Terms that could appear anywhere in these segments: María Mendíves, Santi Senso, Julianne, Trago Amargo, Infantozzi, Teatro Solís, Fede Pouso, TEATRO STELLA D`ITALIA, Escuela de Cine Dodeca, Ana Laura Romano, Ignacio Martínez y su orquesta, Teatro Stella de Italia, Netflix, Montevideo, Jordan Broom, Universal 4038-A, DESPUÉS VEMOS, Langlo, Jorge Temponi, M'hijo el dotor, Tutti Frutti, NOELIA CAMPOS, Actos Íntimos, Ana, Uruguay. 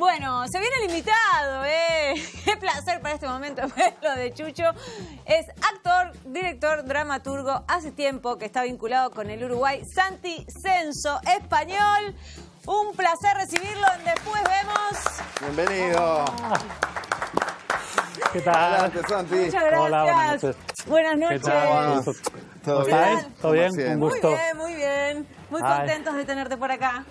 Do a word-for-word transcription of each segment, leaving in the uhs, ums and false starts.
Bueno, se viene el invitado, ¿eh? Qué placer para este momento verlo de Chucho. Es actor, director, dramaturgo, hace tiempo que está vinculado con el Uruguay, Santi Senso, español. Un placer recibirlo en Después Vemos. Bienvenido. ¿Qué tal? Adelante, Santi. Muchas gracias. Hola, buenas noches. Buenas noches. ¿Qué tal? ¿Todo bien? ¿Todo bien? Un gusto. Muy bien, muy bien. Muy contentos de tenerte por acá.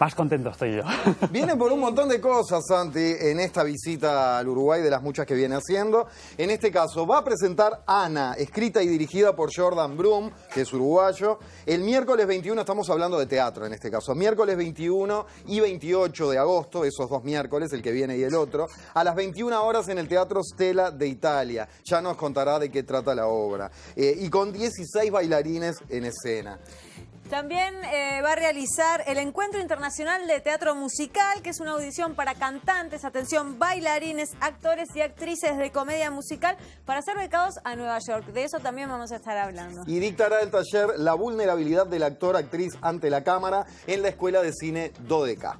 Más contento estoy yo. Viene por un montón de cosas, Santi, en esta visita al Uruguay, de las muchas que viene haciendo. En este caso, va a presentar Ana, escrita y dirigida por Jordan Broom, que es uruguayo. El miércoles veintiuno, estamos hablando de teatro en este caso, miércoles veintiuno y veintiocho de agosto, esos dos miércoles, el que viene y el otro, a las veintiuna horas en el Teatro Stella de Italia. Ya nos contará de qué trata la obra. Eh, y con dieciséis bailarines en escena. También eh, va a realizar el Encuentro Internacional de Teatro Musical, que es una audición para cantantes, atención, bailarines, actores y actrices de comedia musical para ser becados a Nueva York. De eso también vamos a estar hablando. Y dictará el taller La vulnerabilidad del actor-actriz ante la cámara en la Escuela de Cine Dodeca.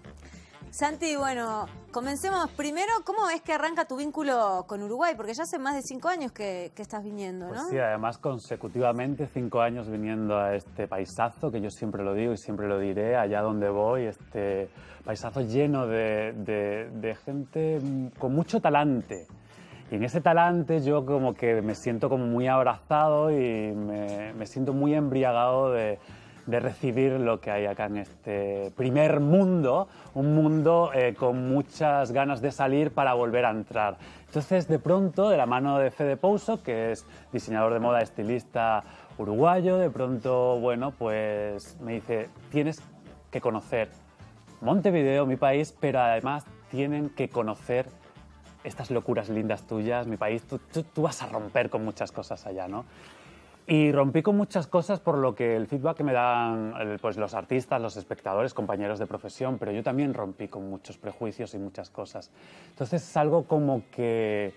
Santi, bueno, comencemos primero. ¿Cómo es que arranca tu vínculo con Uruguay? Porque ya hace más de cinco años que, que estás viniendo, ¿no? Pues sí, además consecutivamente cinco años viniendo a este paisazo, que yo siempre lo digo y siempre lo diré, allá donde voy, este paisazo lleno de, de, de gente con mucho talante. Y en ese talante yo como que me siento como muy abrazado y me, me siento muy embriagado de... de recibir lo que hay acá en este primer mundo, un mundo eh, con muchas ganas de salir para volver a entrar. Entonces, de pronto, de la mano de Fede Pouso, que es diseñador de moda, estilista uruguayo, de pronto, bueno, pues me dice, tienes que conocer Montevideo, mi país, pero además tienen que conocer estas locuras lindas tuyas, mi país. Tú, tú, tú vas a romper con muchas cosas allá, ¿no? Y rompí con muchas cosas, por lo que el feedback que me dan pues, los artistas, los espectadores, compañeros de profesión, pero yo también rompí con muchos prejuicios y muchas cosas. Entonces es algo como que,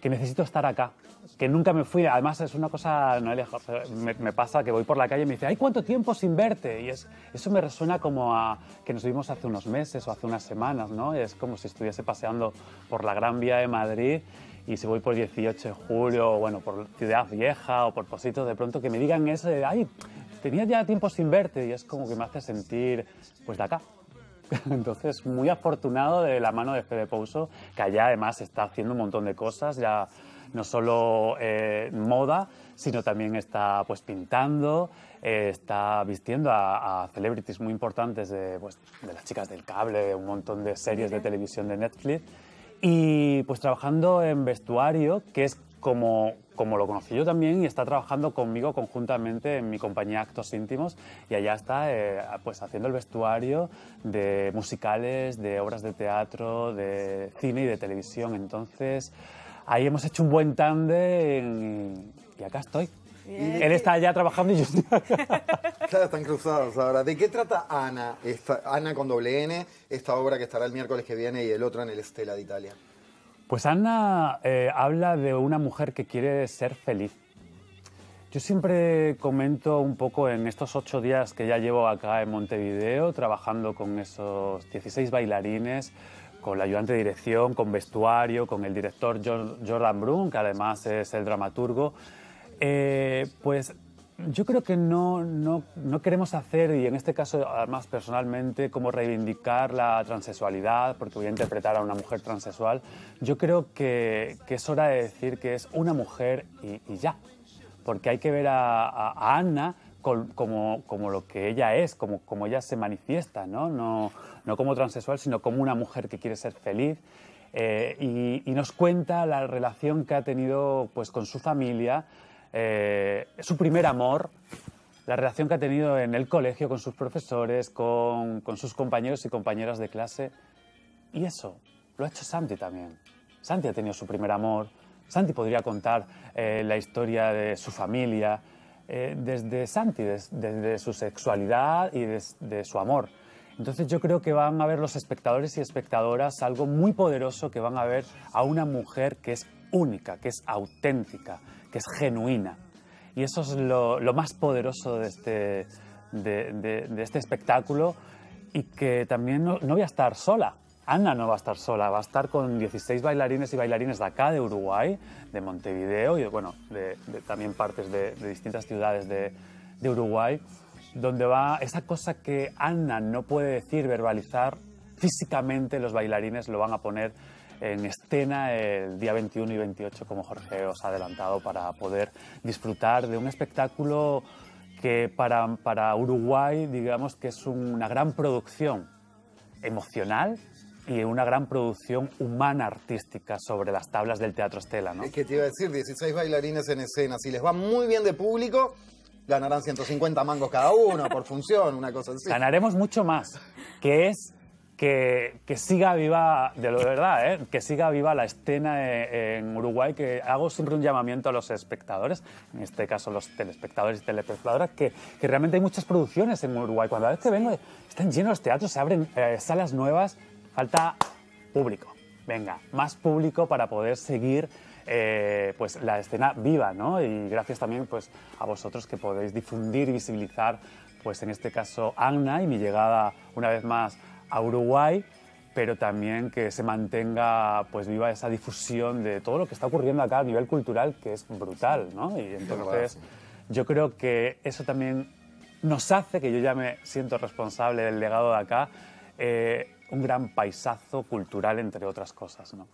que necesito estar acá, que nunca me fui. Además es una cosa, no me, me pasa que voy por la calle y me dice ¡ay, cuánto tiempo sin verte! Y es, eso me resuena como a que nos vimos hace unos meses o hace unas semanas, ¿no? Es como si estuviese paseando por la Gran Vía de Madrid. Y si voy por dieciocho de julio, bueno, por Ciudad Vieja o por Positos, de pronto que me digan eso de ¡ay, tenía ya tiempo sin verte! Y es como que me hace sentir, pues, de acá. Entonces, muy afortunado de la mano de Fede Pouso, que allá además está haciendo un montón de cosas, ya no solo eh, moda, sino también está, pues, pintando, eh, está vistiendo a, a celebrities muy importantes de, pues, de las chicas del cable, de un montón de series de televisión de Netflix. Y pues trabajando en vestuario, que es como, como lo conocí yo también, y está trabajando conmigo conjuntamente en mi compañía Actos Íntimos, y allá está eh, pues haciendo el vestuario de musicales, de obras de teatro, de cine y de televisión. Entonces ahí hemos hecho un buen tándem y, y acá estoy. Bien. Él está allá trabajando y yo estoy acá. Claro, están cruzados ahora. ¿De qué trata Ana, esta, Ana con doble N, esta obra que estará el miércoles que viene y el otro en el Stella de Italia? Pues Ana eh, habla de una mujer que quiere ser feliz. Yo siempre comento un poco en estos ocho días que ya llevo acá en Montevideo, trabajando con esos dieciséis bailarines, con la ayudante de dirección, con vestuario, con el director Jordan Broom, que además es el dramaturgo. Eh, pues yo creo que no, no, no queremos hacer, y en este caso además personalmente, como reivindicar la transexualidad, porque voy a interpretar a una mujer transexual. Yo creo que, que es hora de decir que es una mujer y, y ya, porque hay que ver a, a, a Ana col, como, como lo que ella es, como, como ella se manifiesta, ¿no? No, no como transexual, sino como una mujer que quiere ser feliz. Eh, y, y nos cuenta la relación que ha tenido pues, con su familia, Eh, su primer amor, la relación que ha tenido en el colegio con sus profesores, con, con sus compañeros y compañeras de clase. Y eso lo ha hecho Santi también. Santi ha tenido su primer amor. Santi podría contar eh, la historia de su familia eh, desde Santi, des, desde su sexualidad y desde su amor. Entonces yo creo que van a ver los espectadores y espectadoras algo muy poderoso, que van a ver a una mujer que es única, que es auténtica, que es genuina. Y eso es lo, lo más poderoso de este, de, de, de este espectáculo, y que también no, no voy a estar sola. Ana no va a estar sola, va a estar con dieciséis bailarines y bailarines de acá, de Uruguay, de Montevideo y de, bueno, de, de también partes de, de distintas ciudades de, de Uruguay, donde va esa cosa que Ana no puede decir, verbalizar, físicamente los bailarines lo van a poner en escena el día veintiuno y veintiocho, como Jorge os ha adelantado, para poder disfrutar de un espectáculo que para, para Uruguay, digamos que es una gran producción emocional y una gran producción humana artística sobre las tablas del Teatro Stella, ¿no? Es que te iba a decir, dieciséis bailarines en escena, si les va muy bien de público, ganarán ciento cincuenta mangos cada uno por función, una cosa así. Ganaremos mucho más, que es que, que siga viva, de lo de verdad, ¿eh? Que siga viva la escena en, en Uruguay, que hago siempre un llamamiento a los espectadores, en este caso los telespectadores y telespectadoras, que, que realmente hay muchas producciones en Uruguay. Cuando a veces vengo, están llenos los teatros, se abren eh, salas nuevas, falta público. Venga, más público para poder seguir eh, pues, la escena viva, ¿no? Y gracias también pues, a vosotros que podéis difundir y visibilizar, pues en este caso, Ana y mi llegada una vez más a Uruguay, pero también que se mantenga pues viva esa difusión de todo lo que está ocurriendo acá a nivel cultural, que es brutal, ¿no? Y entonces yo creo que eso también nos hace, que yo ya me siento responsable del legado de acá, eh, un gran paisazo cultural, entre otras cosas, ¿no?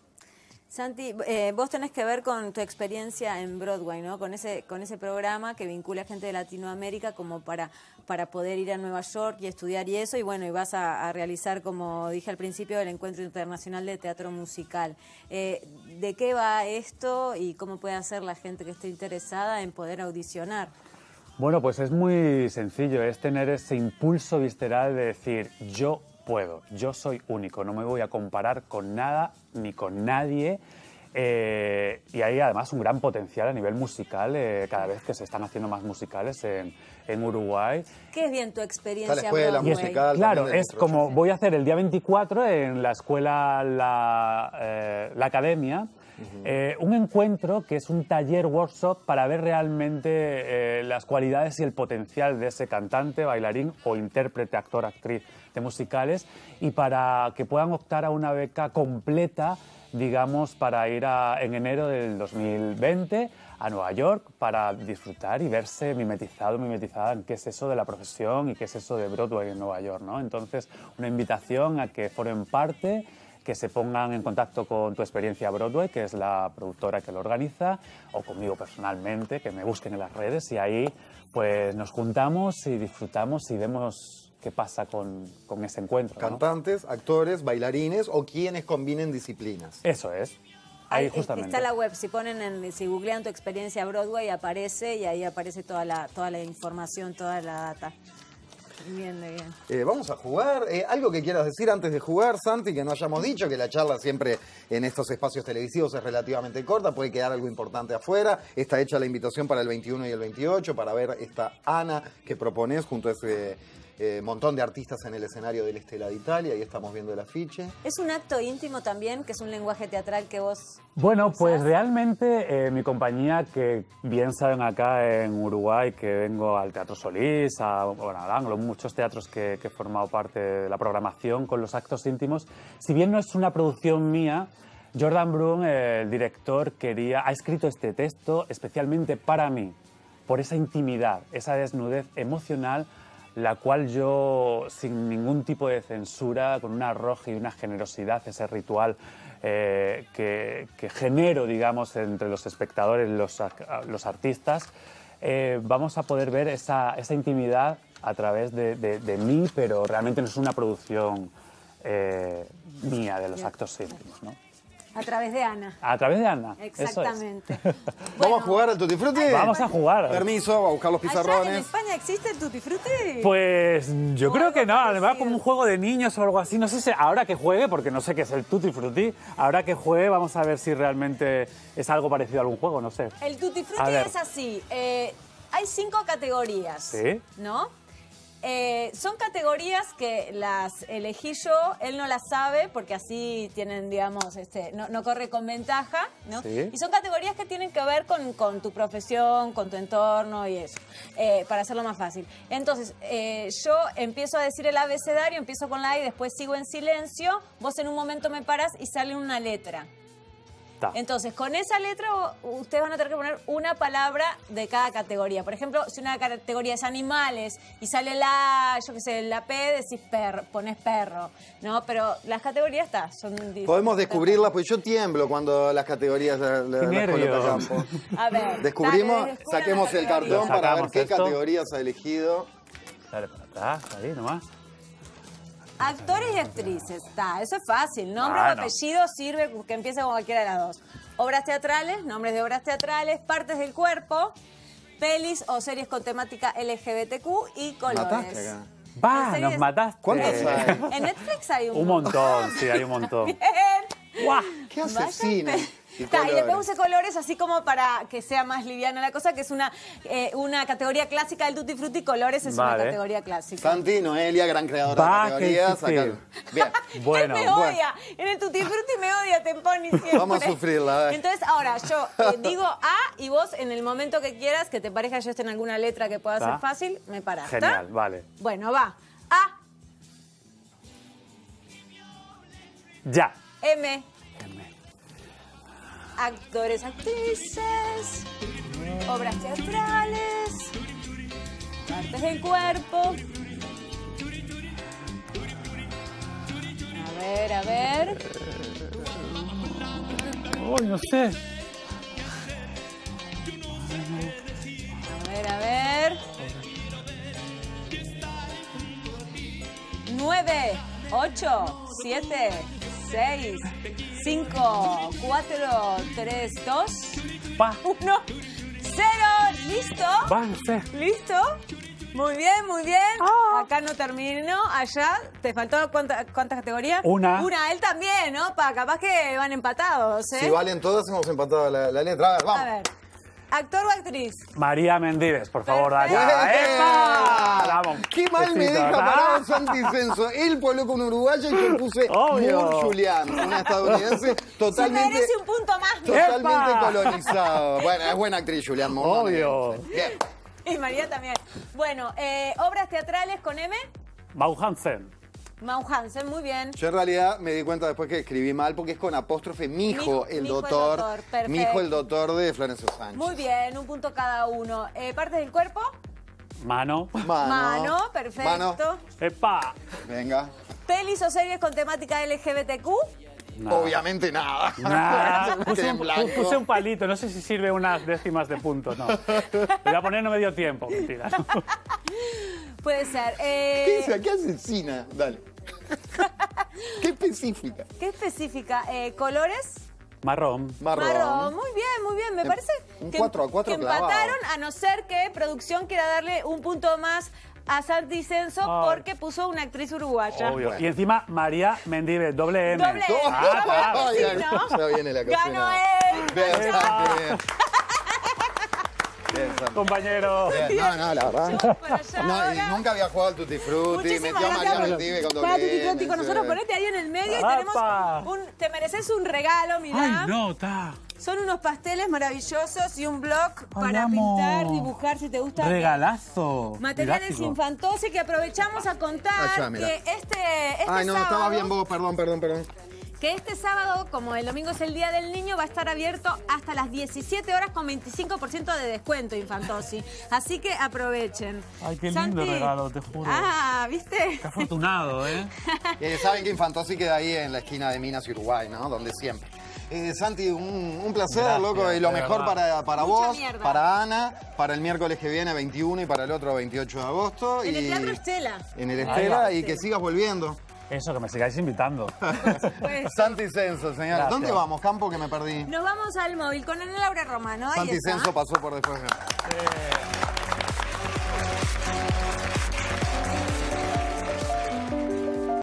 Santi, eh, vos tenés que ver con tu experiencia en Broadway, ¿no? Con ese, con ese programa que vincula a gente de Latinoamérica como para, para poder ir a Nueva York y estudiar y eso, y bueno, y vas a, a realizar, como dije al principio, el Encuentro Internacional de Teatro Musical. Eh, ¿De qué va esto y cómo puede hacer la gente que esté interesada en poder audicionar? Bueno, pues es muy sencillo, es tener ese impulso visceral de decir, yo puedo, yo soy único, no me voy a comparar con nada ni con nadie. Eh, y hay además un gran potencial a nivel musical, eh, cada vez que se están haciendo más musicales en, en Uruguay. ¿Qué es bien tu experiencia? La escuela musical. Claro, es como voy a hacer el día veinticuatro en la escuela, la, eh, la academia, uh-huh. eh, un encuentro que es un taller workshop para ver realmente eh, las cualidades y el potencial de ese cantante, bailarín o intérprete, actor, actriz de musicales, y para que puedan optar a una beca completa, digamos, para ir a, en enero del dos mil veinte a Nueva York para disfrutar y verse mimetizado, mimetizada en qué es eso de la profesión y qué es eso de Broadway en Nueva York, ¿no? Entonces, una invitación a que formen parte, que se pongan en contacto con Tu Experiencia Broadway, que es la productora que lo organiza, o conmigo personalmente, que me busquen en las redes, y ahí pues nos juntamos y disfrutamos y vemos qué pasa con, con ese encuentro. Cantantes, ¿no? Actores, bailarines o quienes combinen disciplinas. Eso es. Ahí ahí, justamente. Está la web, si ponen en, si googlean Tu Experiencia Broadway aparece, y ahí aparece toda la, toda la información, toda la data. Bien, bien. Eh, vamos a jugar. Eh, algo que quieras decir antes de jugar, Santi, que no hayamos dicho, que la charla siempre en estos espacios televisivos es relativamente corta, puede quedar algo importante afuera. Está hecha la invitación para el veintiuno y el veintiocho para ver esta Ana que propones junto a ese eh, montón de artistas en el escenario del Stella de Italia. Ahí estamos viendo el afiche. ¿Es un acto íntimo también, que es un lenguaje teatral que vos...? Bueno, pues usás realmente eh, mi compañía, que bien saben acá en Uruguay que vengo al Teatro Solís, a, bueno, a Langlo, muchos teatros que, que he formado parte de la programación con los actos íntimos. Si bien no es una producción mía, Jordan Broom, el director, quería, ha escrito este texto especialmente para mí, por esa intimidad, esa desnudez emocional, la cual yo, sin ningún tipo de censura, con un arrojo y una generosidad, ese ritual eh, que, que genero, digamos, entre los espectadores, los, los artistas, eh, vamos a poder ver esa, esa intimidad a través de, de, de mí, pero realmente no es una producción eh, mía de los actos íntimos, ¿no? A través de Ana. A través de Ana. Exactamente. Eso es. Bueno, ¿vamos a jugar al Tutti Frutti? Vamos a jugar. Permiso, a buscar los pizarrones. ¿En España existe el Tutti Frutti? Pues yo creo que no. Además, como un juego de niños o algo así. No sé si ahora que juegue, porque no sé qué es el Tutti Frutti, ahora que juegue vamos a ver si realmente es algo parecido a algún juego, no sé. El Tutti Frutti es así. Eh, hay cinco categorías. Sí. ¿No? Eh, son categorías que las elegí yo, él no las sabe porque así tienen, digamos, este, no, no corre con ventaja, ¿no? ¿Sí? Y son categorías que tienen que ver con, con tu profesión, con tu entorno y eso, eh, para hacerlo más fácil. Entonces, eh, yo empiezo a decir el abecedario, empiezo con la A y después sigo en silencio, vos en un momento me parás y sale una letra. Entonces, con esa letra ustedes van a tener que poner una palabra de cada categoría. Por ejemplo, si una categoría es animales y sale la, yo qué sé, la P, decís perro, pones perro, ¿no? Pero las categorías está, son... Podemos descubrirlas, porque yo tiemblo cuando las categorías las, las coloco a campo. A ver, descubrimos, dale, saquemos el cartón para ver qué esto. categorías ha elegido. Dale para atrás, ahí nomás. Actores y actrices, está, eso es fácil. Nombre ah, o apellido no. sirve que empiece con cualquiera de las dos. Obras teatrales, nombres de obras teatrales, partes del cuerpo, pelis o series con temática L G B T Q y colores. Mataste acá. Va, nos mataste. ¿Cuántas hay? En Netflix hay un, un montón. montón. Sí, hay un montón. ¡Guau! ¡Qué asesino! Y, Ta, y después usé colores así como para que sea más liviana la cosa, que es una, eh, una categoría clásica del Tutti Frutti. Colores es vale. una categoría clásica. Santi, Noelia, gran creadora bah, de categorías. Acá. Bien. Bueno, él me bueno. odia. En el Tutti Frutti me odia, Temponi, siempre. Vamos a sufrirla. Eh. Entonces, ahora, yo eh, digo A y vos en el momento que quieras, que te parezca yo esté en alguna letra que pueda ¿tá? ser fácil, me parás. Genial, ¿tá? vale. Bueno, va. A. Ya. M. Actores, actrices, obras teatrales, partes del cuerpo. A ver, a ver. Uy, no sé. A ver, a ver. Nueve, ocho, siete, seis. cinco, cuatro, tres, dos, uno, cero. ¿Listo? Va, no sé. ¿Listo? Muy bien, muy bien. Oh. Acá no terminó. Allá, ¿te faltó cuántas cuánta categorías? Una. Una, él también, ¿no? Pa, capaz que van empatados, ¿eh? Si valen todas, hemos empatado la, la letra. A ver, vamos. A ver. ¿Actor o actriz? María Mendíves, por favor, dale. ¡Epa! ¡Vamos! ¡Qué mal me deja parado Santi Senso! Él coloca un uruguayo y yo puse un Julianne, una estadounidense totalmente... Se merece un punto más. Totalmente ¡epa! Colonizado. Bueno, es buena actriz Julianne. Obvio. Bien. Y María también. Bueno, eh, obras teatrales con M. Mau Hansen. Mau Hansen, muy bien. Yo en realidad me di cuenta después que escribí mal porque es con apóstrofe M'hijo el dotor. M'hijo el dotor de Florencio Sánchez. Muy bien, un punto cada uno. Eh, ¿Partes del cuerpo? Mano. Mano, Mano perfecto. Mano. ¡Epa! Venga. ¿Pelis o series con temática L G B T Q? Nada. Obviamente nada. Nada. Puse, un, puse un palito, no sé si sirve unas décimas de punto, no. Voy a poner no me dio tiempo, mentira. Puede ser. Eh... ¿Qué dice? ¿Qué asesina? Dale. ¿Qué específica? ¿Qué específica? Eh, ¿Colores? Marrón. Marrón. Marrón. Muy bien, muy bien. Me en, parece un que, cuatro a cuatro que empataron, a no ser que producción quiera darle un punto más a Santi Senso oh. porque puso una actriz uruguaya. Obvio. Bueno. Y encima María Mendíves, doble M. Doble M. Oh, ah, ah, ah, sí, ¿no? Ya viene la cocina. ¡Ganó él! Bien, bien. Bien, compañero. Bien. No, no, la verdad. No, y nunca había jugado al Tutti Frutti. Metió a María Mendíves con doble Tutti Frutti con nosotros. Ponete ahí en el medio y tenemos un... Te mereces un regalo, mirá. Ay, no, está... Son unos pasteles maravillosos y un blog Ay, para amo. pintar, dibujar, si te gusta. Regalazo. Materiales Infantozzi que aprovechamos a contar Allá, que este, este Ay, no, sábado, estaba bien vos, perdón, perdón, perdón. Que este sábado, como el domingo es el Día del Niño, va a estar abierto hasta las diecisiete horas con veinticinco por ciento de descuento, Infantozzi. Así que aprovechen. Ay, qué lindo Santi. regalo, te juro. Ah, ¿viste? Qué afortunado, ¿eh? eh saben que Infantozzi queda ahí en la esquina de Minas y Uruguay, ¿no? Donde siempre. Eh, Santi, un, un placer, Gracias, loco, y lo mejor para, para vos, mierda. para Ana, para el miércoles que viene veintiuno y para el otro veintiocho de agosto. En y, el Teatro Stella. En el Stella ah, y sí. que sigas volviendo. Eso, que me sigáis invitando. Pues, Santi Senso, señora. Gracias. ¿Dónde vamos, Campo, que me perdí? Nos vamos al móvil con Ana Laura Romano. Santi ¿y Senso pasó por después. Sí.